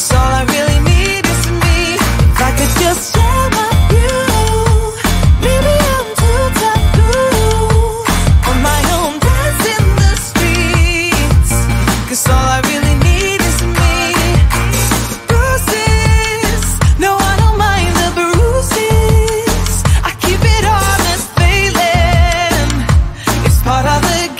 'Cause all I really need is me. If I could just share my view, maybe I'm too taboo. On my own, dancing the streets. 'Cause all I really need is me. The bruises, no, I don't mind the bruises. I keep it honest, feeling it's part of the game.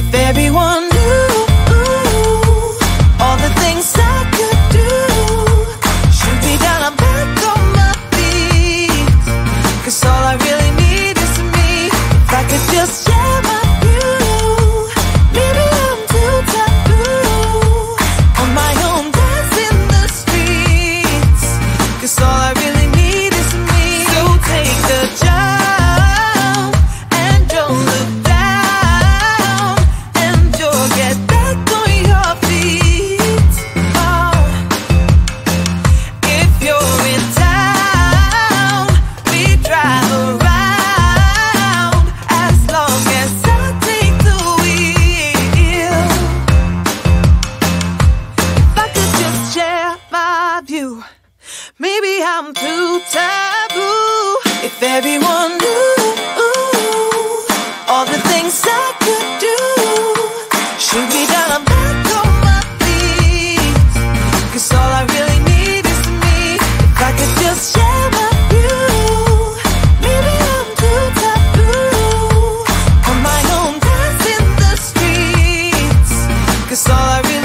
If everyone knew all the things I could do, shoot me down, I'm back on my feet. 'Cause all I really need is me. If I could just share my view, maybe I'm too taboo. On my own, dancing the streets. 'Cause all I really need is me. So take the job and don't look back. Maybe I'm too taboo. If everyone knew all the things I could do, shoot me down, I'm back on my feet. 'Cause all I really need is me. If I could just share my view, maybe I'm too taboo. On my own, dancing the streets. 'Cause all I really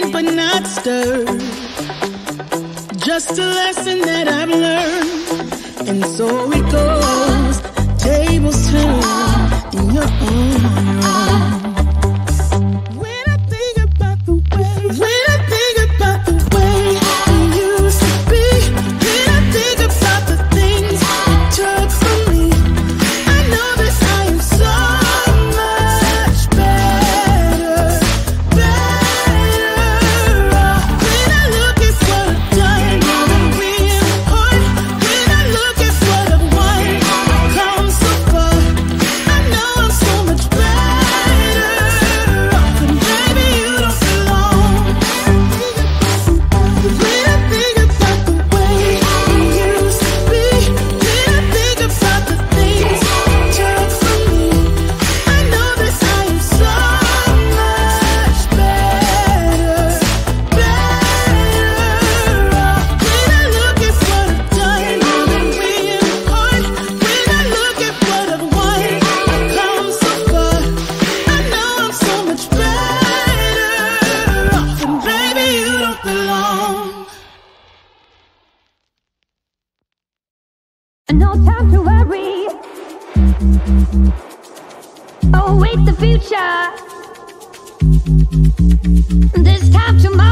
shaken but not stirred. Just a lesson that I've learned. And so it goes, tables turn, and you're on your own. No time to worry. Oh, wait, the future. This time tomorrow.